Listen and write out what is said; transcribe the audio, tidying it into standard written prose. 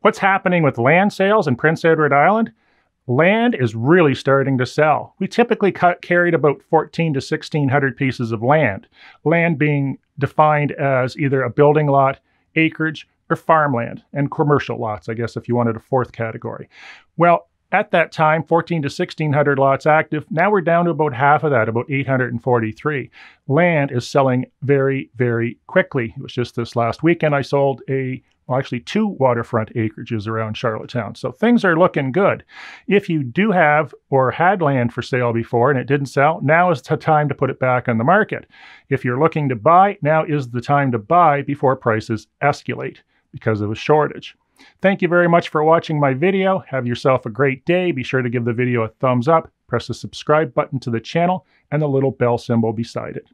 What's happening with land sales in Prince Edward Island? Land is really starting to sell. We typically carried about 14 to 1600 pieces of land, land being defined as either a building lot, acreage, or farmland, and commercial lots, I guess, if you wanted a fourth category. Well, at that time, 14 to 1600 lots active. Now we're down to about half of that, about 843. Land is selling very, very quickly. It was just this last weekend I sold actually two waterfront acreages around Charlottetown. So things are looking good. If you do have or had land for sale before and it didn't sell, now is the time to put it back on the market. If you're looking to buy, now is the time to buy before prices escalate because of a shortage. Thank you very much for watching my video. Have yourself a great day. Be sure to give the video a thumbs up, press the subscribe button to the channel, and the little bell symbol beside it.